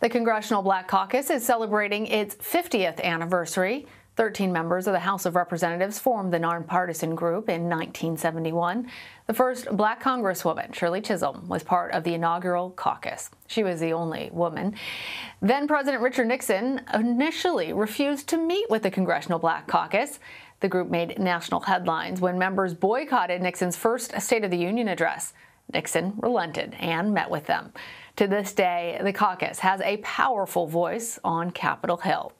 The Congressional Black Caucus is celebrating its 50th anniversary. 13 members of the House of Representatives formed the nonpartisan group in 1971. The first black congresswoman, Shirley Chisholm, was part of the inaugural caucus. She was the only woman. Then President Richard Nixon initially refused to meet with the Congressional Black Caucus. The group made national headlines when members boycotted Nixon's first State of the Union address. Nixon relented and met with them. To this day, the caucus has a powerful voice on Capitol Hill.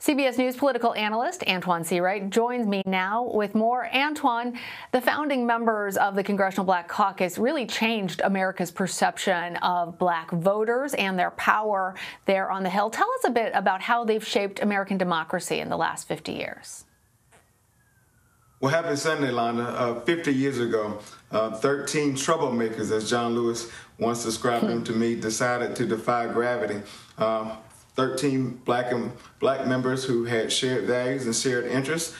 CBS News political analyst Antjuan Seawright joins me now with more. Antjuan, the founding members of the Congressional Black Caucus really changed America's perception of black voters and their power there on the Hill. Tell us a bit about how they've shaped American democracy in the last 50 years. Well, happy Sunday, Lana. 50 years ago, 13 troublemakers, as John Lewis once described them to me, decided to defy gravity. 13 black members who had shared values and shared interests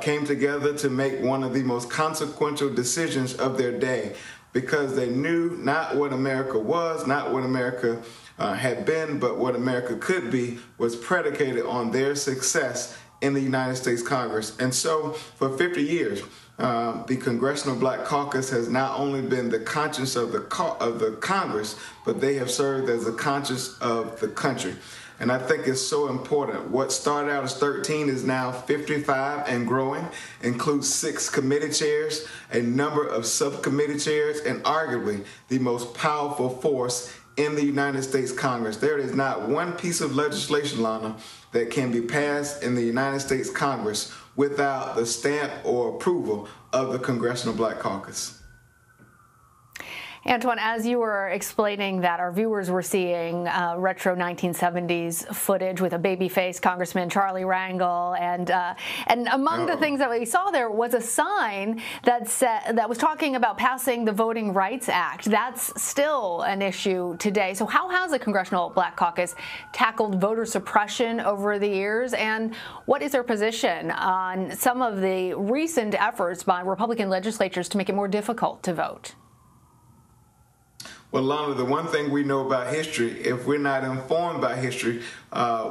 came together to make one of the most consequential decisions of their day, because they knew not what America was, not what America had been, but what America could be was predicated on their success in the United States Congress. And so for 50 years, the Congressional Black Caucus has not only been the conscience of the Congress, but they have served as the conscience of the country. And I think it's so important. What started out as 13 is now 55 and growing, includes 6 committee chairs, a number of subcommittee chairs, and arguably the most powerful force in the United States Congress. There is not one piece of legislation, Lana, that can be passed in the United States Congress without the stamp or approval of the Congressional Black Caucus. Antjuan, as you were explaining that, our viewers were seeing retro 1970s footage with a baby-faced Congressman Charlie Rangel, and among the things that we saw there was a sign that said, that was talking about passing the Voting Rights Act. That's still an issue today. So how has the Congressional Black Caucus tackled voter suppression over the years, and what is their position on some of the recent efforts by Republican legislatures to make it more difficult to vote? Well, Lana, the one thing we know about history, if we're not informed by history,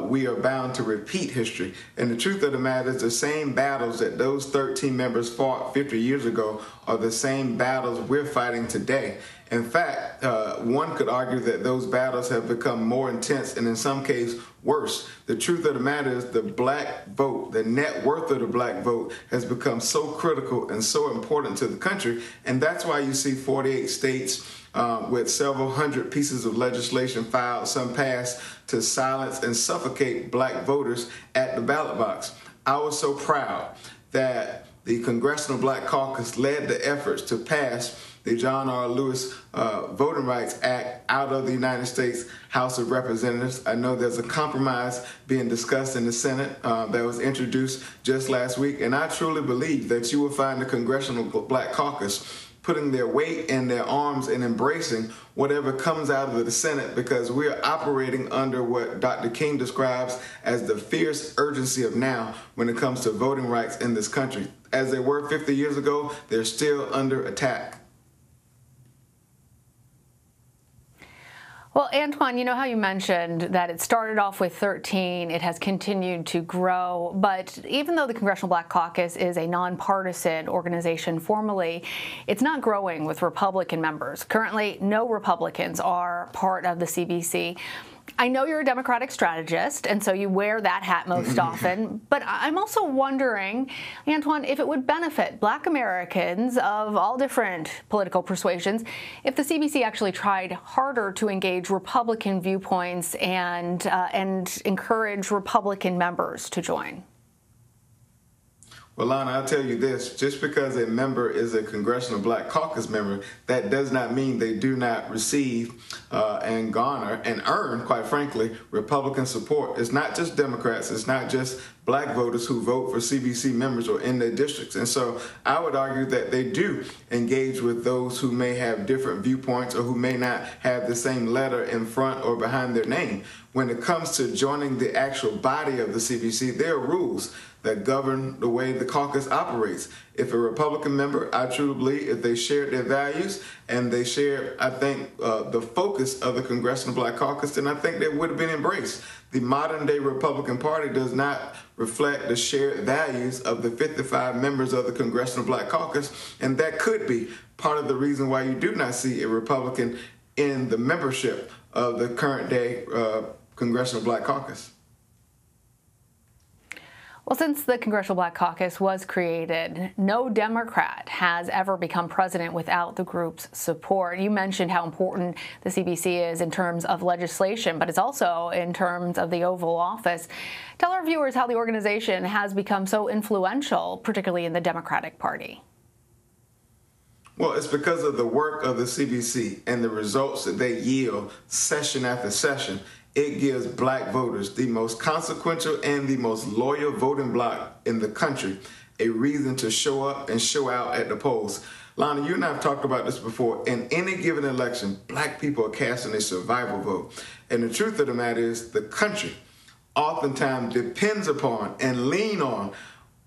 we are bound to repeat history. And the truth of the matter is the same battles that those 13 members fought 50 years ago are the same battles we're fighting today. In fact, one could argue that those battles have become more intense and in some cases worse. The truth of the matter is the black vote, the net worth of the black vote has become so critical and so important to the country. And that's why you see 48 states with several hundred pieces of legislation filed, some passed, to silence and suffocate black voters at the ballot box. I was so proud that the Congressional Black Caucus led the efforts to pass the John R. Lewis Voting Rights Act out of the United States House of Representatives. I know there's a compromise being discussed in the Senate that was introduced just last week, and I truly believe that you will find the Congressional Black Caucus putting their weight in their arms and embracing whatever comes out of the Senate, because we're operating under what Dr. King describes as the fierce urgency of now when it comes to voting rights in this country. As they were 50 years ago, they're still under attack. Well, Antjuan, you know how you mentioned that it started off with 13, it has continued to grow, but even though the Congressional Black Caucus is a nonpartisan organization formally, it's not growing with Republican members. Currently, no Republicans are part of the CBC. I know you're a Democratic strategist, and so you wear that hat most often, but I'm also wondering, Antjuan, if it would benefit black Americans of all different political persuasions if the CBC actually tried harder to engage Republican viewpoints and encourage Republican members to join. Well, Lana, I'll tell you this, just because a member is a Congressional Black Caucus member, that does not mean they do not receive and garner and earn, quite frankly, Republican support. It's not just Democrats, it's not just black voters who vote for CBC members or in their districts. And so I would argue that they do engage with those who may have different viewpoints or who may not have the same letter in front or behind their name. When it comes to joining the actual body of the CBC, there are rules that govern the way the caucus operates. If a Republican member, I truly believe if they shared their values and they shared, I think, the focus of the Congressional Black Caucus, then I think they would have been embraced. The modern day Republican Party does not reflect the shared values of the 55 members of the Congressional Black Caucus, and that could be part of the reason why you do not see a Republican in the membership of the current day Congressional Black Caucus. Well, since the Congressional Black Caucus was created, no Democrat has ever become president without the group's support. You mentioned how important the CBC is in terms of legislation, but it's also in terms of the Oval Office. Tell our viewers how the organization has become so influential, particularly in the Democratic Party. Well, it's because of the work of the CBC and the results that they yield session after session. It gives black voters, the most consequential and the most loyal voting bloc in the country, a reason to show up and show out at the polls. Lana, you and I have talked about this before. In any given election, black people are casting a survival vote. And the truth of the matter is the country oftentimes depends upon and lean on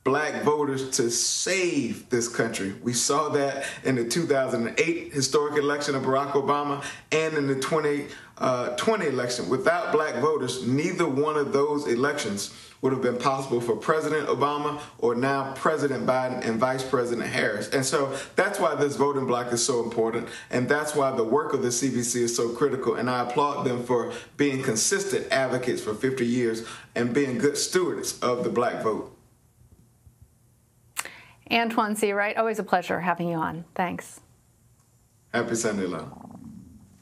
black voters to save this country. We saw that in the 2008 historic election of Barack Obama and in the 2020 election. Without black voters, neither one of those elections would have been possible for President Obama or now President Biden and Vice President Harris. And so that's why this voting bloc is so important, and that's why the work of the CBC is so critical. And I applaud them for being consistent advocates for 50 years and being good stewards of the black vote. Antjuan Seawright, always a pleasure having you on. Thanks. Happy Sunday, love.